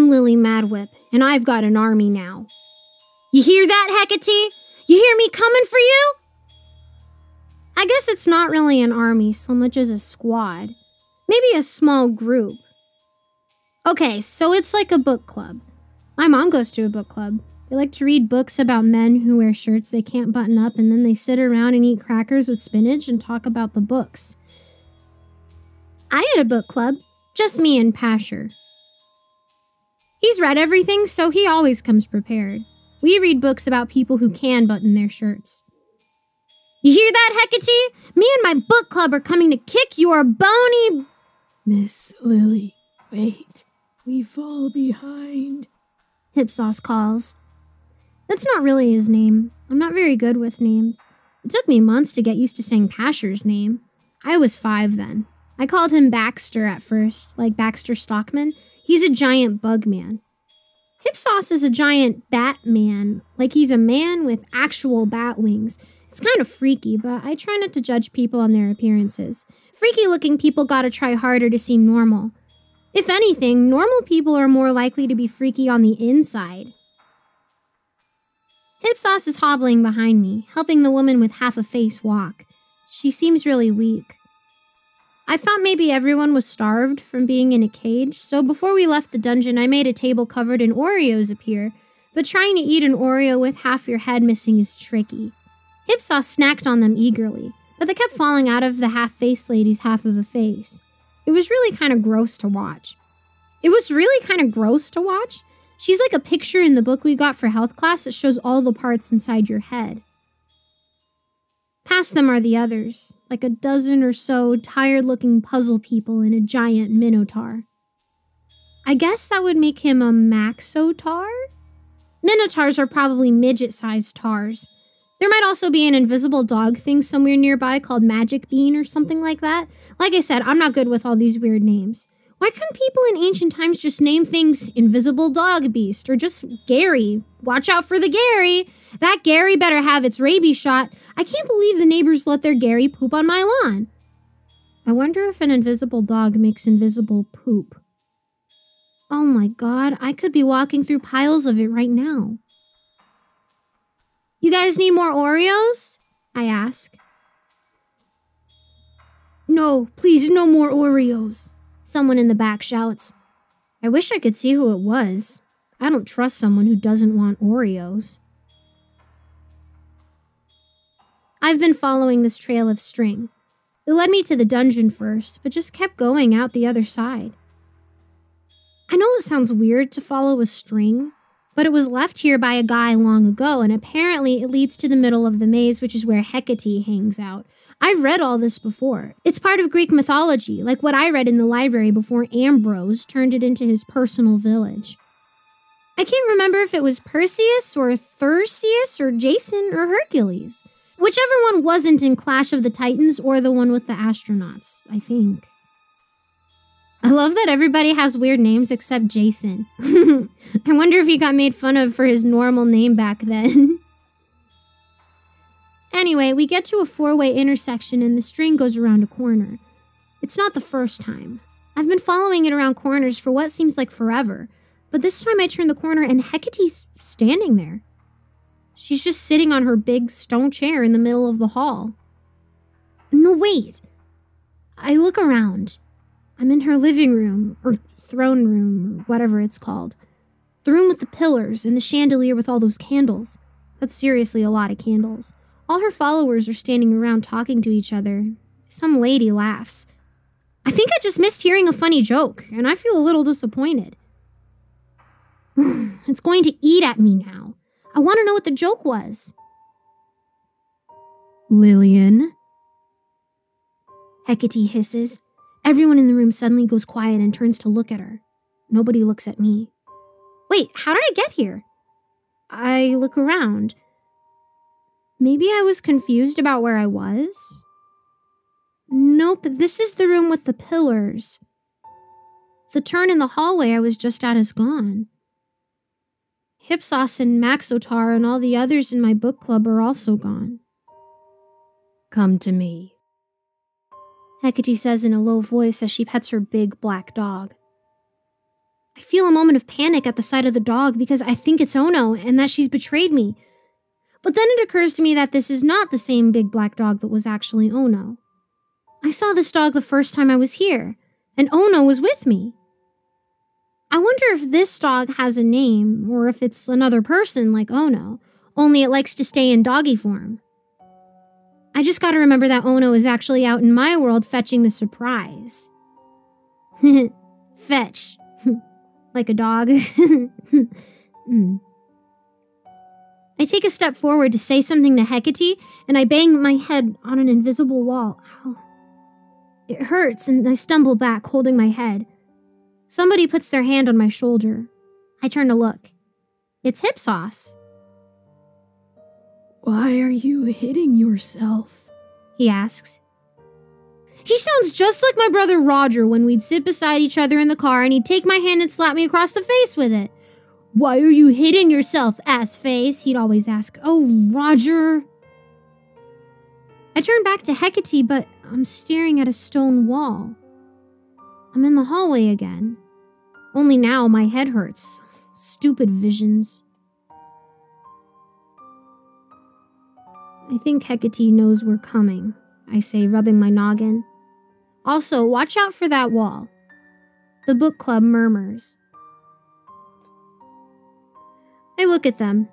I'm Lily Madwhip, and I've got an army now. You hear that, Hecate? You hear me coming for you? I guess it's not really an army so much as a squad. Maybe a small group. Okay, so it's like a book club. My mom goes to a book club. They like to read books about men who wear shirts they can't button up, and then they sit around and eat crackers with spinach and talk about the books. I had a book club, just me and Pasher. He's read everything, so he always comes prepared. We read books about people who can button their shirts. You hear that, Hecate? Me and my book club are coming to kick your bony... Miss Lily, wait. We fall behind. Hip-Sauce calls. That's not really his name. I'm not very good with names. It took me months to get used to saying Pasher's name. I was 5 then. I called him Baxter at first, like Baxter Stockman. He's a giant bug man. Hip-Sauce is a giant bat man, like he's a man with actual bat wings. It's kind of freaky, but I try not to judge people on their appearances. Freaky-looking people gotta try harder to seem normal. If anything, normal people are more likely to be freaky on the inside. Hip-Sauce is hobbling behind me, helping the woman with half a face walk. She seems really weak. I thought maybe everyone was starved from being in a cage, so before we left the dungeon, I made a table covered in Oreos appear, but trying to eat an Oreo with half your head missing is tricky. Hip-Sauce snacked on them eagerly, but they kept falling out of the half-face lady's half of a face. It was really kind of gross to watch. She's like a picture in the book we got for health class that shows all the parts inside your head. Past them are the others, like a dozen or so tired-looking puzzle people and a giant minotaur. I guess that would make him a Maxotaur? Minotaurs are probably midget-sized tars. There might also be an invisible dog thing somewhere nearby called Magic Bean or something like that. Like I said, I'm not good with all these weird names. Why couldn't people in ancient times just name things Invisible Dog Beast or just Gary? Watch out for the Gary! That Gary better have its rabies shot. I can't believe the neighbors let their Gary poop on my lawn. I wonder if an invisible dog makes invisible poop. Oh my god, I could be walking through piles of it right now. You guys need more Oreos? I ask. No, please, no more Oreos, someone in the back shouts. I wish I could see who it was. I don't trust someone who doesn't want Oreos. I've been following this trail of string. It led me to the dungeon first, but just kept going out the other side. I know it sounds weird to follow a string, but it was left here by a guy long ago, and apparently it leads to the middle of the maze, which is where Hecate hangs out. I've read all this before. It's part of Greek mythology, like what I read in the library before Ambrose turned it into his personal village. I can't remember if it was Perseus or Theseus or Jason or Hercules. Whichever one wasn't in Clash of the Titans or the one with the astronauts, I think. I love that everybody has weird names except Jason. I wonder if he got made fun of for his normal name back then. Anyway, we get to a 4-way intersection and the string goes around a corner. It's not the first time. I've been following it around corners for what seems like forever, but this time I turn the corner and Hecate's standing there. She's just sitting on her big stone chair in the middle of the hall. No, wait. I look around. I'm in her living room, or throne room, or whatever it's called. The room with the pillars and the chandelier with all those candles. That's seriously a lot of candles. All her followers are standing around talking to each other. Some lady laughs. I think I just missed hearing a funny joke, and I feel a little disappointed. It's going to eat at me now. I want to know what the joke was. Lillian? Hecate hisses. Everyone in the room suddenly goes quiet and turns to look at her. Nobody looks at me. Wait, how did I get here? I look around. Maybe I was confused about where I was? Nope, this is the room with the pillars. The turn in the hallway I was just at is gone. Hip-Sauce and Maxotaur and all the others in my book club are also gone. Come to me, Hecate says in a low voice as she pets her big black dog. I feel a moment of panic at the sight of the dog because I think it's Ono and that she's betrayed me. But then it occurs to me that this is not the same big black dog that was actually Ono. I saw this dog the first time I was here, and Ono was with me. I wonder if this dog has a name, or if it's another person like Ono, only it likes to stay in doggy form. I just gotta remember that Ono is actually out in my world fetching the surprise. Fetch. Like a dog. I take a step forward to say something to Hecate, and I bang my head on an invisible wall. Ow. It hurts, and I stumble back, holding my head. Somebody puts their hand on my shoulder. I turn to look. It's Hip-Sauce. "Why are you hitting yourself?" he asks. He sounds just like my brother Roger when we'd sit beside each other in the car and he'd take my hand and slap me across the face with it. "Why are you hitting yourself, ass-face?" he'd always ask. "Oh, Roger." I turn back to Hecate, but I'm staring at a stone wall. I'm in the hallway again. Only now my head hurts. Stupid visions. "I think Hecate knows we're coming," I say, rubbing my noggin. "Also, watch out for that wall." The book club murmurs. I look at them.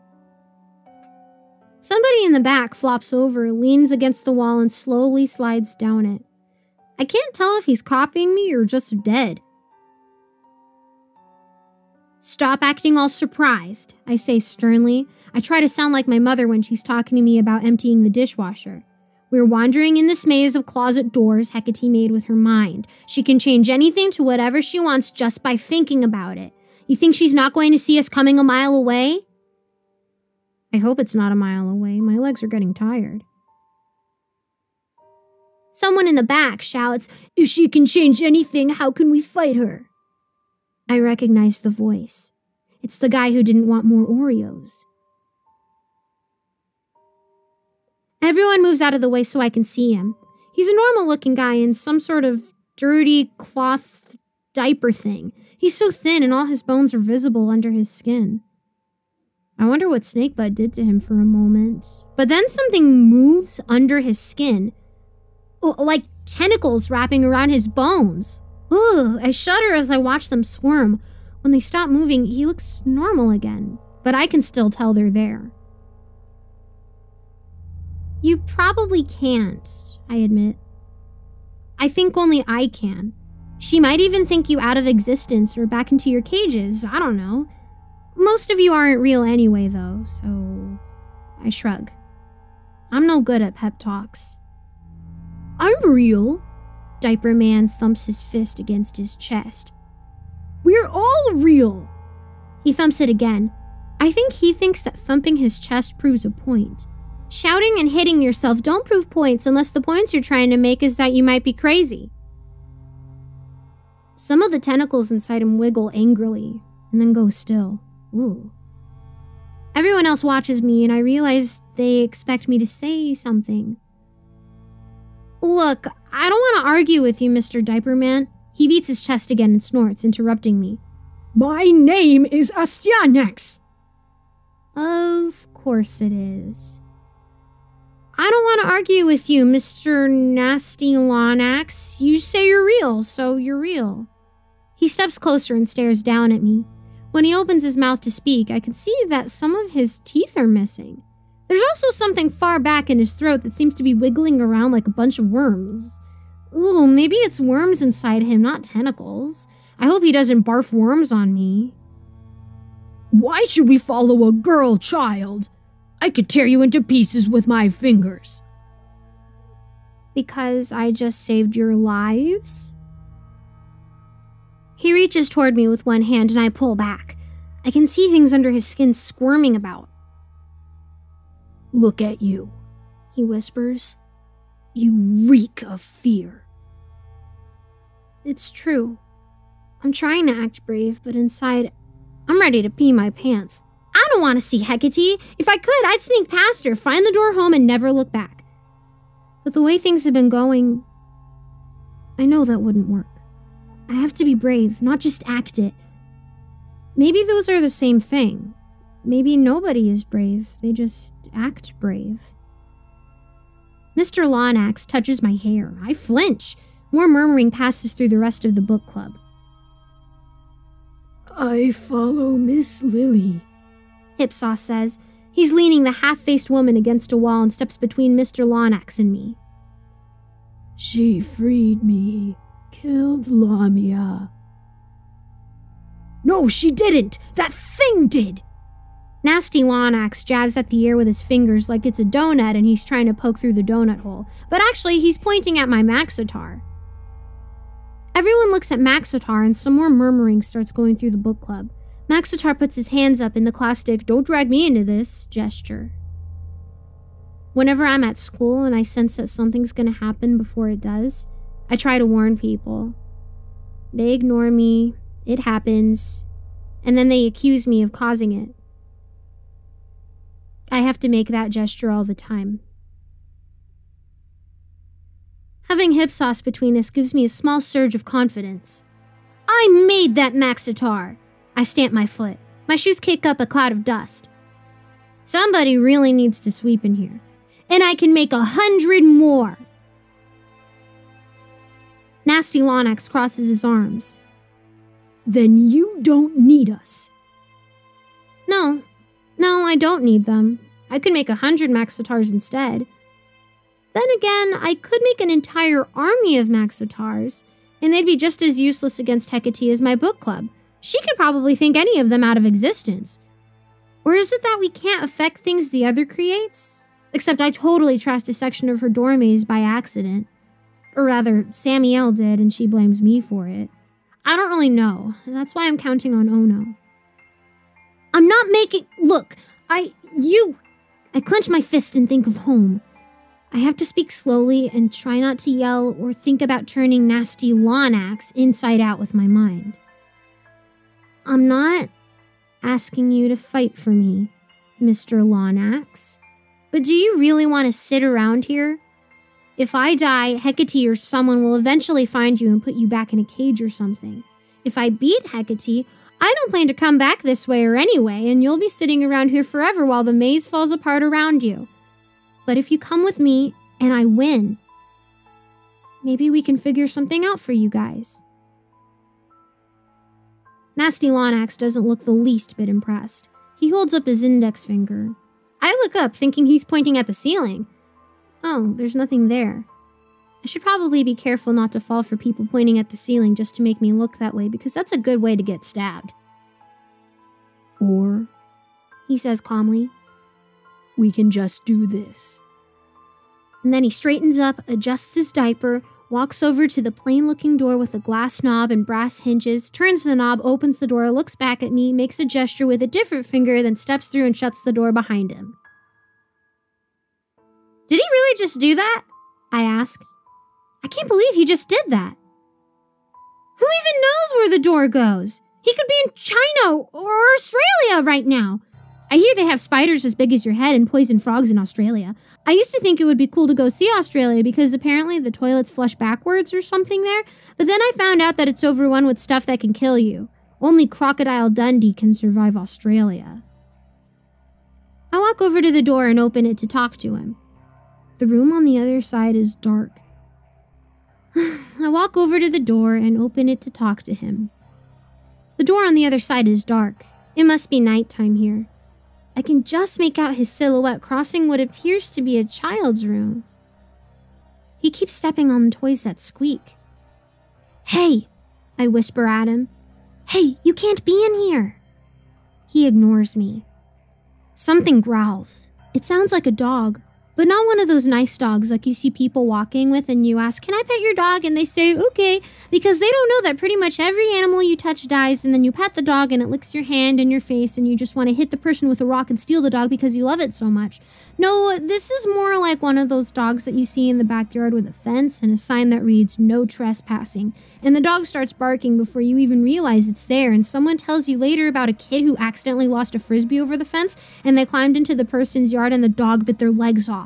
Somebody in the back flops over, leans against the wall, and slowly slides down it. I can't tell if he's copying me or just dead. "Stop acting all surprised," I say sternly. I try to sound like my mother when she's talking to me about emptying the dishwasher. We're wandering in this maze of closet doors Hecate made with her mind. She can change anything to whatever she wants just by thinking about it. You think she's not going to see us coming a mile away? I hope it's not a mile away. My legs are getting tired. Someone in the back shouts, "If she can change anything, how can we fight her?" I recognize the voice. It's the guy who didn't want more Oreos. Everyone moves out of the way so I can see him. He's a normal-looking guy in some sort of dirty cloth diaper thing. He's so thin and all his bones are visible under his skin. I wonder what Snakebutt did to him for a moment. But then something moves under his skin. Like tentacles wrapping around his bones. Ugh, I shudder as I watch them squirm. When they stop moving, he looks normal again. But I can still tell they're there. "You probably can't," I admit. "I think only I can. She might even think you out of existence or back into your cages, I don't know. Most of you aren't real anyway, though, so..." I shrug. I'm no good at pep talks. "I'm real." Diaper Man thumps his fist against his chest. "We're all real." He thumps it again. I think he thinks that thumping his chest proves a point. Shouting and hitting yourself don't prove points unless the points you're trying to make is that you might be crazy. Some of the tentacles inside him wiggle angrily, and then go still. Ooh. Everyone else watches me, and I realize they expect me to say something. "Look, I don't want to argue with you, Mr. Diaper Man." He beats his chest again and snorts, interrupting me. "My name is Astyanax." "Of course it is." "I don't want to argue with you, Mr. Nasty Lonax. You say you're real, so you're real." He steps closer and stares down at me. When he opens his mouth to speak, I can see that some of his teeth are missing. There's also something far back in his throat that seems to be wiggling around like a bunch of worms. Ooh, maybe it's worms inside him, not tentacles. I hope he doesn't barf worms on me. "Why should we follow a girl, child? I could tear you into pieces with my fingers." "Because I just saved your lives?" He reaches toward me with one hand and I pull back. I can see things under his skin squirming about. "Look at you," he whispers. "You reek of fear." It's true. I'm trying to act brave, but inside, I'm ready to pee my pants. I don't want to see Hecate. If I could, I'd sneak past her, find the door home, and never look back. But the way things have been going, I know that wouldn't work. I have to be brave, not just act it. Maybe those are the same thing. Maybe nobody is brave, they just act brave. Mr. Lonax touches my hair. I flinch. More murmuring passes through the rest of the book club. I follow Miss Lily, Hip-Sauce says. He's leaning the half-faced woman against a wall and steps between Mr. Lonax and me. She freed me, killed Lamia. No, she didn't! That thing did! Nasty Lonax jabs at the air with his fingers like it's a donut and he's trying to poke through the donut hole, but actually he's pointing at my Maxotaur. Everyone looks at Maxotaur and some more murmuring starts going through the book club. Maxotaur puts his hands up in the classic "don't drag me into this" gesture. Whenever I'm at school and I sense that something's going to happen before it does, I try to warn people. They ignore me, it happens, and then they accuse me of causing it. I have to make that gesture all the time. Having Hip-Sauce between us gives me a small surge of confidence. I made that Maxotaur! I stamp my foot. My shoes kick up a cloud of dust. Somebody really needs to sweep in here. And I can make 100 more! Nasty Lonax crosses his arms. Then you don't need us. No. No, I don't need them. I could make 100 Maxotaurs instead. Then again, I could make an entire army of Maxotaurs, and they'd be just as useless against Hecate as my book club. She could probably think any of them out of existence. Or is it that we can't affect things the other creates? Except I totally trashed a section of her door maze by accident. Or rather, Samiel did, and she blames me for it. I don't really know. That's why I'm counting on Ono. I'm not making... Look, I clench my fist and think of home. I have to speak slowly and try not to yell or think about turning Nasty Lonax inside out with my mind. I'm not asking you to fight for me, Mr. Lonax. But do you really want to sit around here? If I die, Hecate or someone will eventually find you and put you back in a cage or something. If I beat Hecate... I don't plan to come back this way or anyway, and you'll be sitting around here forever while the maze falls apart around you. But if you come with me, and I win, maybe we can figure something out for you guys. Nasty Lonax doesn't look the least bit impressed. He holds up his index finger. I look up, thinking he's pointing at the ceiling. Oh, there's nothing there. I should probably be careful not to fall for people pointing at the ceiling just to make me look that way, because that's a good way to get stabbed. Or, he says calmly, we can just do this. And then he straightens up, adjusts his diaper, walks over to the plain-looking door with a glass knob and brass hinges, turns the knob, opens the door, looks back at me, makes a gesture with a different finger, then steps through and shuts the door behind him. Did he really just do that? I ask. I can't believe he just did that. Who even knows where the door goes? He could be in China or Australia right now. I hear they have spiders as big as your head and poison frogs in Australia. I used to think it would be cool to go see Australia because apparently the toilets flush backwards or something there, but then I found out that it's overrun with stuff that can kill you. Only Crocodile Dundee can survive Australia. I walk over to the door and open it to talk to him. The room on the other side is dark. I walk over to the door and open it to talk to him. The door on the other side is dark. It must be nighttime here. I can just make out his silhouette crossing what appears to be a child's room. He keeps stepping on toys that squeak. Hey, I whisper at him. Hey, you can't be in here. He ignores me. Something growls. It sounds like a dog. But not one of those nice dogs like you see people walking with and you ask, can I pet your dog? And they say, okay, because they don't know that pretty much every animal you touch dies and then you pet the dog and it licks your hand and your face and you just want to hit the person with a rock and steal the dog because you love it so much. No, this is more like one of those dogs that you see in the backyard with a fence and a sign that reads, no trespassing. And the dog starts barking before you even realize it's there and someone tells you later about a kid who accidentally lost a Frisbee over the fence and they climbed into the person's yard and the dog bit their legs off.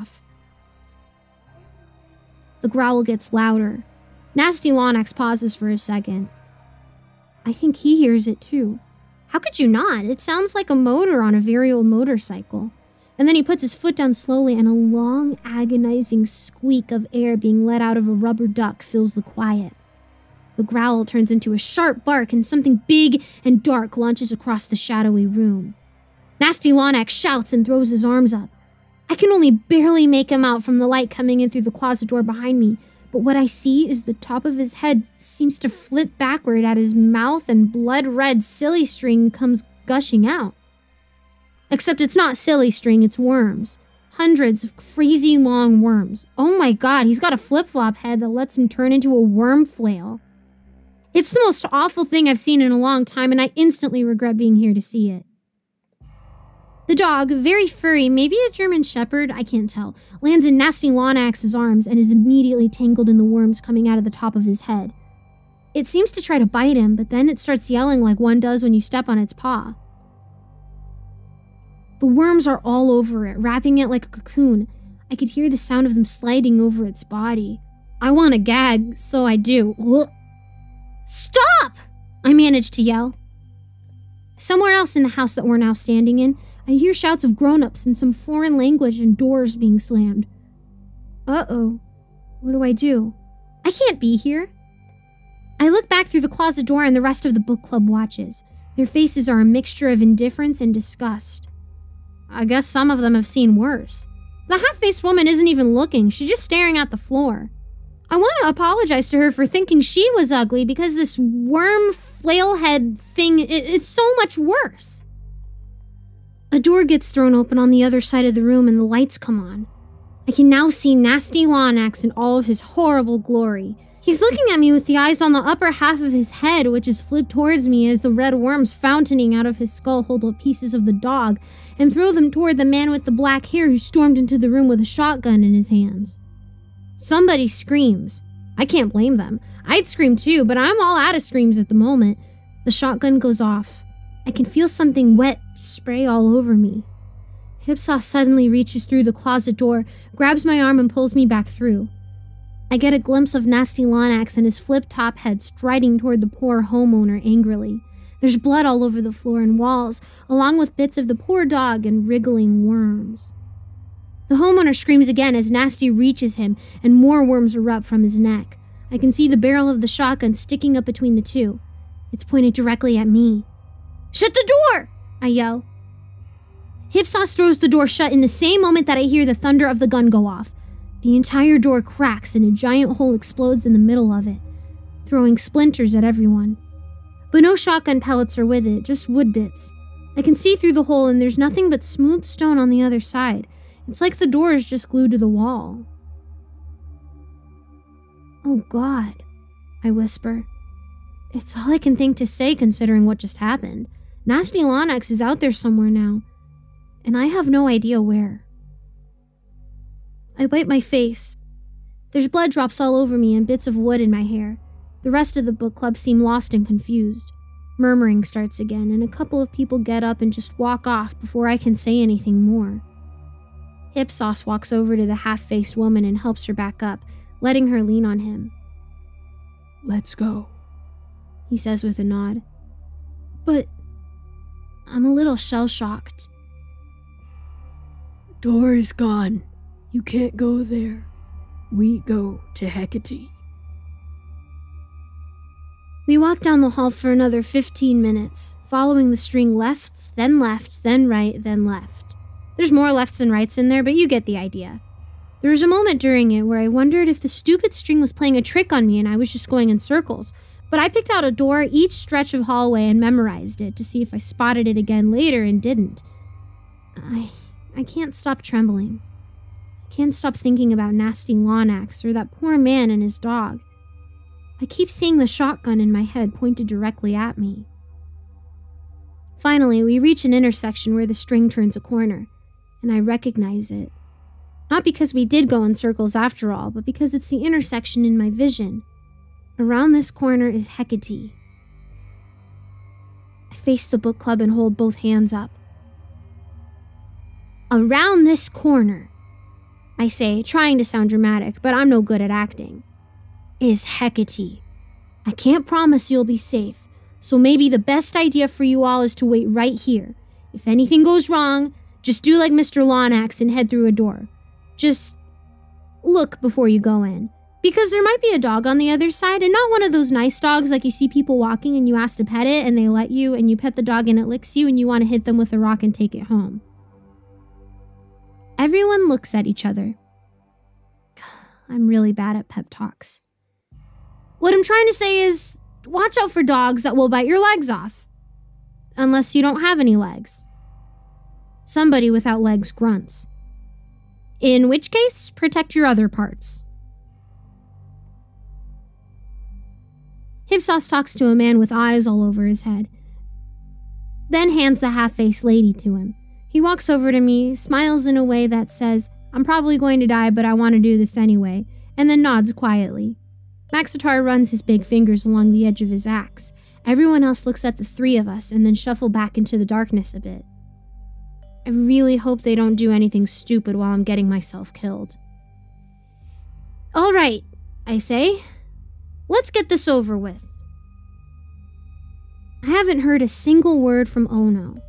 The growl gets louder. Nasty Lonax pauses for a second. I think he hears it too. How could you not? It sounds like a motor on a very old motorcycle. And then he puts his foot down slowly, and a long, agonizing squeak of air being let out of a rubber duck fills the quiet. The growl turns into a sharp bark, and something big and dark launches across the shadowy room. Nasty Lonak shouts and throws his arms up. I can only barely make him out from the light coming in through the closet door behind me, but what I see is the top of his head seems to flip backward at his mouth, and blood-red silly string comes gushing out. Except it's not silly string, it's worms. Hundreds of crazy long worms. Oh my god, he's got a flip-flop head that lets him turn into a worm flail. It's the most awful thing I've seen in a long time, and I instantly regret being here to see it. The dog, very furry, maybe a German shepherd, I can't tell, lands in Nasty Lonax's arms and is immediately tangled in the worms coming out of the top of his head. It seems to try to bite him, but then it starts yelling like one does when you step on its paw. The worms are all over it, wrapping it like a cocoon. I could hear the sound of them sliding over its body. I want to gag, so I do. Ugh. Stop! I managed to yell. Somewhere else in the house that we're now standing in, I hear shouts of grown-ups in some foreign language and doors being slammed. Uh-oh. What do? I can't be here. I look back through the closet door and the rest of the book club watches. Their faces are a mixture of indifference and disgust. I guess some of them have seen worse. The half-faced woman isn't even looking. She's just staring at the floor. I want to apologize to her for thinking she was ugly because this worm flailhead thing, it's so much worse. A door gets thrown open on the other side of the room and the lights come on. I can now see Nasty Lonax in all of his horrible glory. He's looking at me with the eyes on the upper half of his head, which is flipped towards me as the red worms fountaining out of his skull hold up pieces of the dog and throw them toward the man with the black hair who stormed into the room with a shotgun in his hands. Somebody screams. I can't blame them. I'd scream too, but I'm all out of screams at the moment. The shotgun goes off. I can feel something wet spray all over me. Hip-Sauce suddenly reaches through the closet door, grabs my arm, and pulls me back through. I get a glimpse of Nasty Lonax and his flip-top head striding toward the poor homeowner angrily. There's blood all over the floor and walls, along with bits of the poor dog and wriggling worms. The homeowner screams again as Nasty reaches him, and more worms erupt from his neck. I can see the barrel of the shotgun sticking up between the two. It's pointed directly at me. Shut the door! I yell. Hip-Sauce throws the door shut in the same moment that I hear the thunder of the gun go off. The entire door cracks and a giant hole explodes in the middle of it, throwing splinters at everyone. But no shotgun pellets are with it, just wood bits. I can see through the hole and there's nothing but smooth stone on the other side. It's like the door is just glued to the wall. Oh God, I whisper. It's all I can think to say considering what just happened. Nasty Lonax is out there somewhere now, and I have no idea where. I wipe my face. There's blood drops all over me and bits of wood in my hair. The rest of the book club seem lost and confused. Murmuring starts again, and a couple of people get up and just walk off before I can say anything more. Hip-Sauce walks over to the half-faced woman and helps her back up, letting her lean on him. Let's go, he says with a nod. But I'm a little shell-shocked. Door is gone. You can't go there. We go to Hecate. We walk down the hall for another 15 minutes, following the string left, then right, then left. There's more lefts than rights in there, but you get the idea. There was a moment during it where I wondered if the stupid string was playing a trick on me and I was just going in circles. But I picked out a door each stretch of hallway and memorized it to see if I spotted it again later and didn't. I can't stop trembling. I can't stop thinking about Nasty Lonax or that poor man and his dog. I keep seeing the shotgun in my head pointed directly at me. Finally, we reach an intersection where the string turns a corner, and I recognize it. Not because we did go in circles after all, but because it's the intersection in my vision. Around this corner is Hecate. I face the book club and hold both hands up. Around this corner, I say, trying to sound dramatic, but I'm no good at acting, is Hecate. I can't promise you'll be safe, So maybe the best idea for you all is to wait right here. If anything goes wrong, just do like Mr. Lonax and head through a door. Just look before you go in. Because there might be a dog on the other side, and not one of those nice dogs like you see people walking and you ask to pet it and they let you, and you pet the dog and it licks you and you want to hit them with a rock and take it home. Everyone looks at each other. I'm really bad at pep talks. What I'm trying to say is, watch out for dogs that will bite your legs off. Unless you don't have any legs. Somebody without legs grunts. In which case, protect your other parts. Hip-Sauce talks to a man with eyes all over his head, then hands the half-faced lady to him. He walks over to me, smiles in a way that says, I'm probably going to die, but I want to do this anyway, and then nods quietly. Maxotaur runs his big fingers along the edge of his axe. Everyone else looks at the three of us and then shuffle back into the darkness a bit. I really hope they don't do anything stupid while I'm getting myself killed. All right, I say. Let's get this over with. I haven't heard a single word from Ono.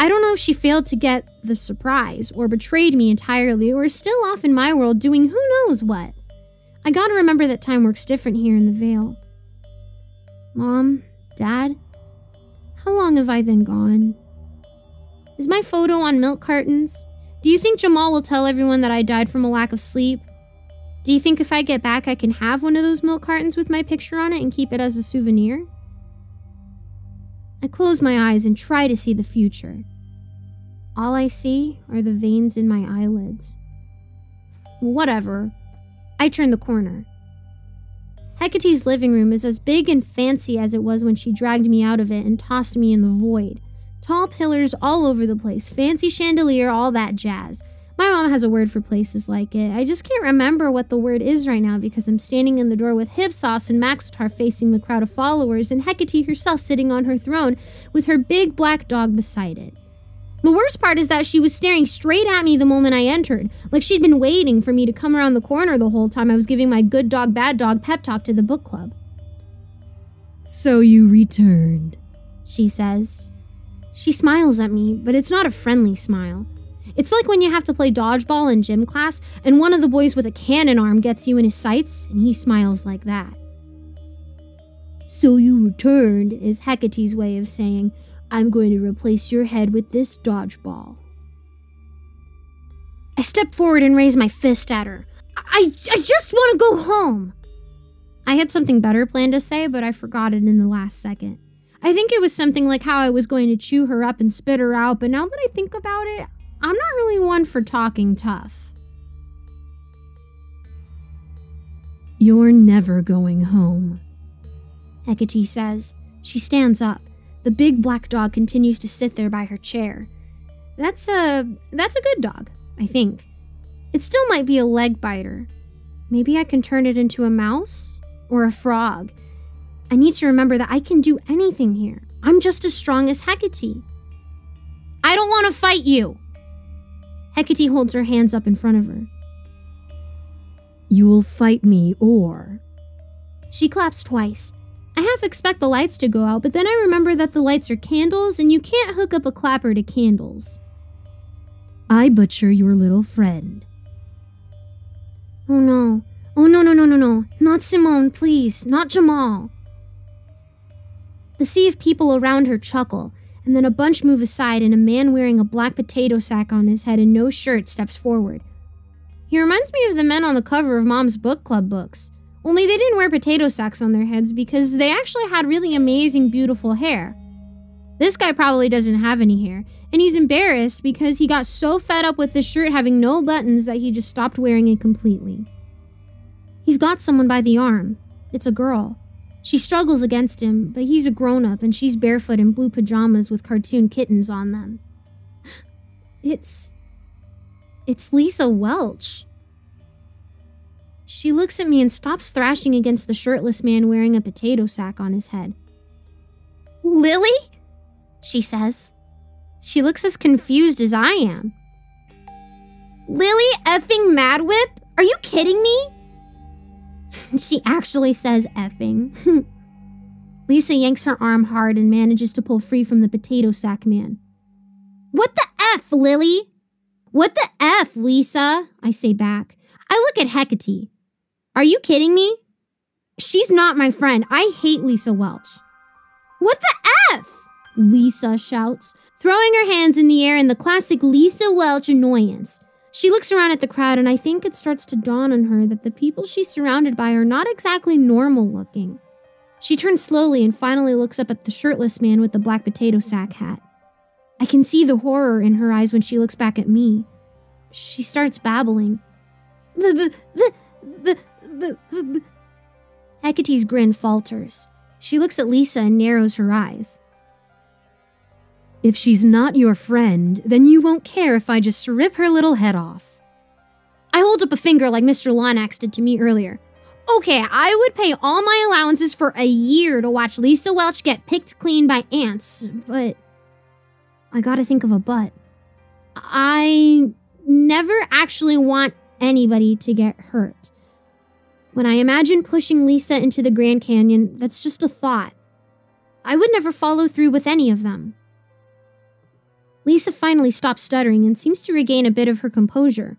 I don't know if she failed to get the surprise or betrayed me entirely or is still off in my world doing who knows what. I gotta remember that time works different here in the Vale. Mom, Dad, how long have I been gone? Is my photo on milk cartons? Do you think Jamal will tell everyone that I died from a lack of sleep? Do you think if I get back, I can have one of those milk cartons with my picture on it and keep it as a souvenir? I close my eyes and try to see the future. All I see are the veins in my eyelids. Whatever. I turn the corner. Hecate's living room is as big and fancy as it was when she dragged me out of it and tossed me in the void. Tall pillars all over the place, fancy chandelier, all that jazz. My mom has a word for places like it. I just can't remember what the word is right now because I'm standing in the door with Hip-Sauce and Maxotaur facing the crowd of followers and Hecate herself sitting on her throne with her big black dog beside it. The worst part is that she was staring straight at me the moment I entered, like she'd been waiting for me to come around the corner the whole time I was giving my good dog, bad dog pep talk to the book club. So you returned, she says. She smiles at me, but it's not a friendly smile. It's like when you have to play dodgeball in gym class and one of the boys with a cannon arm gets you in his sights and he smiles like that. So you returned is Hecate's way of saying, I'm going to replace your head with this dodgeball. I step forward and raise my fist at her. I just want to go home. I had something better planned to say, but I forgot it in the last second. I think it was something like how I was going to chew her up and spit her out, but now that I think about it, I'm not really one for talking tough. You're never going home, Hecate says. She stands up. The big black dog continues to sit there by her chair. That's a good dog, I think. It still might be a leg biter. Maybe I can turn it into a mouse or a frog. I need to remember that I can do anything here. I'm just as strong as Hecate. I don't want to fight you. Hecate holds her hands up in front of her. You will fight me, or... She claps twice. I half expect the lights to go out, but then I remember that the lights are candles, and you can't hook up a clapper to candles. I butcher your little friend. Oh no. Oh no, no, no, no, no. Not Simone, please. Not Jamal. The sea of people around her chuckle. And then a bunch move aside and a man wearing a black potato sack on his head and no shirt steps forward. He reminds me of the men on the cover of Mom's book club books, only they didn't wear potato sacks on their heads because they actually had really amazing, beautiful hair. This guy probably doesn't have any hair, and he's embarrassed because he got so fed up with the shirt having no buttons that he just stopped wearing it completely. He's got someone by the arm. It's a girl. She struggles against him, but he's a grown-up and she's barefoot in blue pajamas with cartoon kittens on them. It's Lisa Welch. She looks at me and stops thrashing against the shirtless man wearing a potato sack on his head. Lily? She says. She looks as confused as I am. Lily effing Madwhip? Are you kidding me? She actually says effing. Lisa yanks her arm hard and manages to pull free from the potato sack man. What the F, Lily? What the F, Lisa? I say back. I look at Hecate. Are you kidding me? She's not my friend. I hate Lisa Welch. What the F? Lisa shouts, throwing her hands in the air in the classic Lisa Welch annoyance. She looks around at the crowd, and I think it starts to dawn on her that the people she's surrounded by are not exactly normal looking. She turns slowly and finally looks up at the shirtless man with the black potato sack hat. I can see the horror in her eyes when she looks back at me. She starts babbling. Hecate's grin falters. She looks at Lisa and narrows her eyes. If she's not your friend, then you won't care if I just rip her little head off. I hold up a finger like Mr. Lonax did to me earlier. Okay, I would pay all my allowances for a year to watch Lisa Welch get picked clean by ants, but I gotta think of a but. I never actually want anybody to get hurt. When I imagine pushing Lisa into the Grand Canyon, that's just a thought. I would never follow through with any of them. Lisa finally stops stuttering and seems to regain a bit of her composure.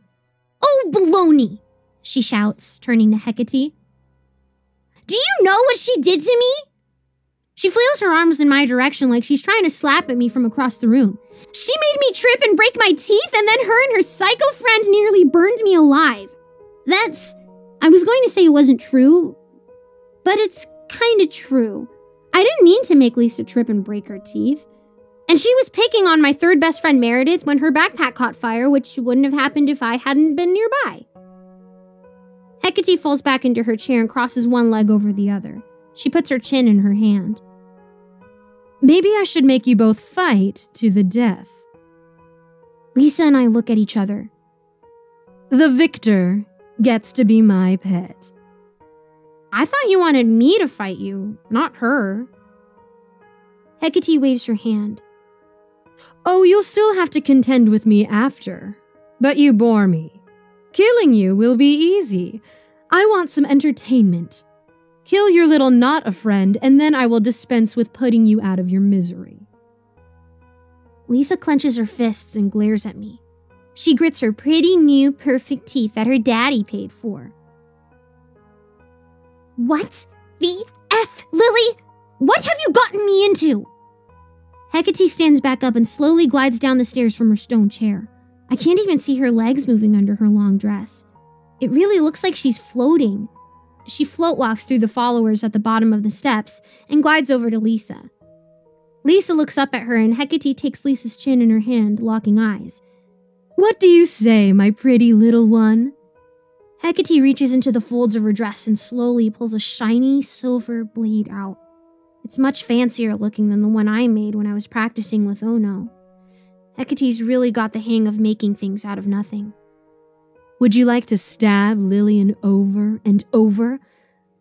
Oh, baloney! She shouts, turning to Hecate. Do you know what she did to me? She flails her arms in my direction like she's trying to slap at me from across the room. She made me trip and break my teeth, and then her and her psycho friend nearly burned me alive. I was going to say it wasn't true, but it's kind of true. I didn't mean to make Lisa trip and break her teeth. And she was picking on my third best friend Meredith when her backpack caught fire, which wouldn't have happened if I hadn't been nearby. Hecate falls back into her chair and crosses one leg over the other. She puts her chin in her hand. Maybe I should make you both fight to the death. Lisa and I look at each other. The victor gets to be my pet. I thought you wanted me to fight you, not her. Hecate waves her hand. Oh, you'll still have to contend with me after, but you bore me. Killing you will be easy. I want some entertainment. Kill your little not a friend, and then I will dispense with putting you out of your misery. Lisa clenches her fists and glares at me. She grits her pretty new perfect teeth that her daddy paid for. What the F, Lily? What have you gotten me into? Hecate stands back up and slowly glides down the stairs from her stone chair. I can't even see her legs moving under her long dress. It really looks like she's floating. She float walks through the followers at the bottom of the steps and glides over to Lisa. Lisa looks up at her, and Hecate takes Lisa's chin in her hand, locking eyes. What do you say, my pretty little one? Hecate reaches into the folds of her dress and slowly pulls a shiny silver blade out. It's much fancier looking than the one I made when I was practicing with Ono. Hecate's really got the hang of making things out of nothing. Would you like to stab Lillian over and over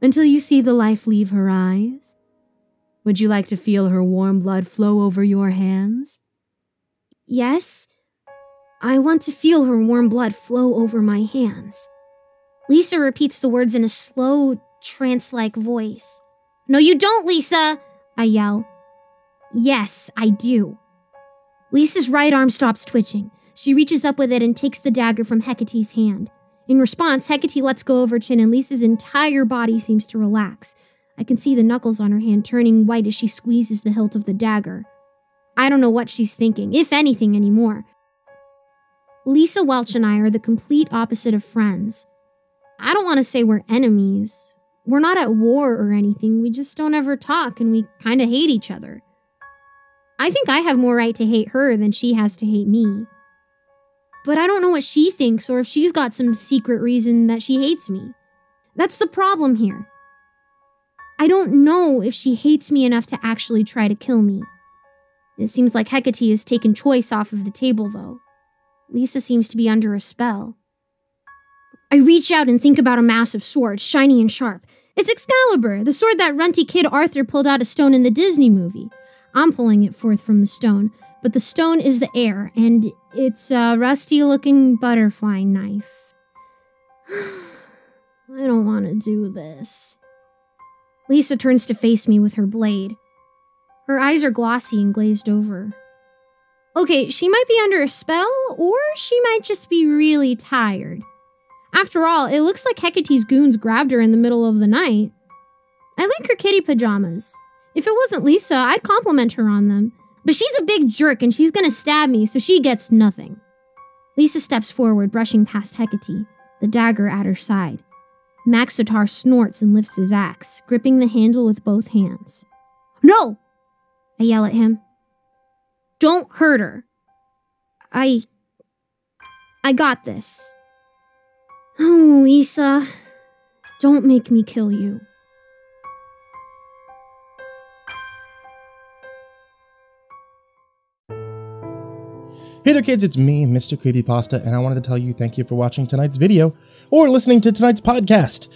until you see the life leave her eyes? Would you like to feel her warm blood flow over your hands? Yes, I want to feel her warm blood flow over my hands. Lisa repeats the words in a slow, trance-like voice. No, you don't, Lisa, I yell. Yes, I do. Lisa's right arm stops twitching. She reaches up with it and takes the dagger from Hecate's hand. In response, Hecate lets go of her chin, and Lisa's entire body seems to relax. I can see the knuckles on her hand turning white as she squeezes the hilt of the dagger. I don't know what she's thinking, if anything anymore. Lisa Welch and I are the complete opposite of friends. I don't want to say we're enemies. We're not at war or anything, we just don't ever talk, and we kind of hate each other. I think I have more right to hate her than she has to hate me. But I don't know what she thinks, or if she's got some secret reason that she hates me. That's the problem here. I don't know if she hates me enough to actually try to kill me. It seems like Hecate has taken choice off of the table, though. Lisa seems to be under a spell. I reach out and think about a massive sword, shiny and sharp. It's Excalibur, the sword that runty kid Arthur pulled out of stone in the Disney movie. I'm pulling it forth from the stone, but the stone is the air, and it's a rusty-looking butterfly knife. I don't want to do this. Lisa turns to face me with her blade. Her eyes are glossy and glazed over. Okay, she might be under a spell, or she might just be really tired. After all, it looks like Hecate's goons grabbed her in the middle of the night. I like her kitty pajamas. If it wasn't Lisa, I'd compliment her on them. But she's a big jerk and she's gonna stab me, so she gets nothing. Lisa steps forward, brushing past Hecate, the dagger at her side. Maxotaur snorts and lifts his axe, gripping the handle with both hands. No! I yell at him. Don't hurt her. I got this. Oh, Lisa, don't make me kill you. Hey there kids, it's me, Mr. Creepypasta, and I wanted to tell you thank you for watching tonight's video or listening to tonight's podcast.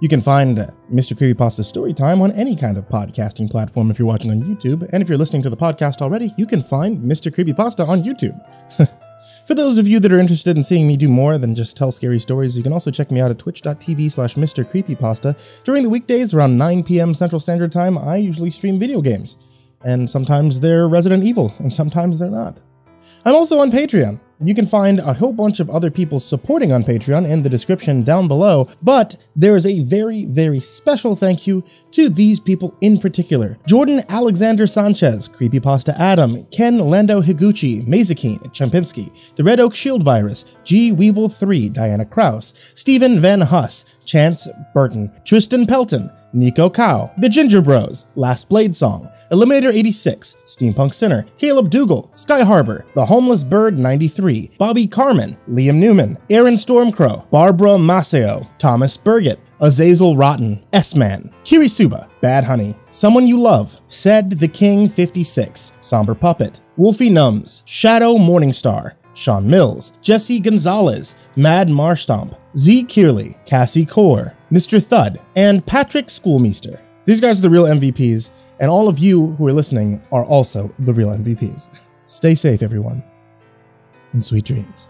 You can find Mr. Creepypasta Storytime on any kind of podcasting platform if you're watching on YouTube, and if you're listening to the podcast already, you can find Mr. Creepypasta on YouTube. For those of you that are interested in seeing me do more than just tell scary stories, you can also check me out at twitch.tv/Mr. Creepypasta. During the weekdays around 9 p.m. Central Standard Time, I usually stream video games, and sometimes they're Resident Evil, and sometimes they're not. I'm also on Patreon. You can find a whole bunch of other people supporting on Patreon in the description down below, but there is a very, very special thank you to these people in particular. Jordan Alexander Sanchez, Creepypasta Adam, Ken Lando Higuchi, Mazakine Champinski, The Red Oak Shield Virus, G Weevil 3, Diana Krause, Stephen Van Huss, Chance Burton, Tristan Pelton, Nico Cow, The Ginger Bros, Last Blade Song, Eliminator 86, Steampunk Sinner, Caleb Dougal, Sky Harbor, The Homeless Bird 93, Bobby Carmen, Liam Newman, Aaron Stormcrow, Barbara Maceo, Thomas Burgett, Azazel Rotten, S-Man, Kirisuba, Bad Honey, Someone You Love, Said the King 56, Somber Puppet, Wolfie Numbs, Shadow Morningstar, Sean Mills, Jesse Gonzalez, Mad Marstomp, Z Kearley, Cassie Core, Mr. Thud, and Patrick Schoolmeester. These guys are the real MVPs, and all of you who are listening are also the real MVPs. Stay safe, everyone, and sweet dreams.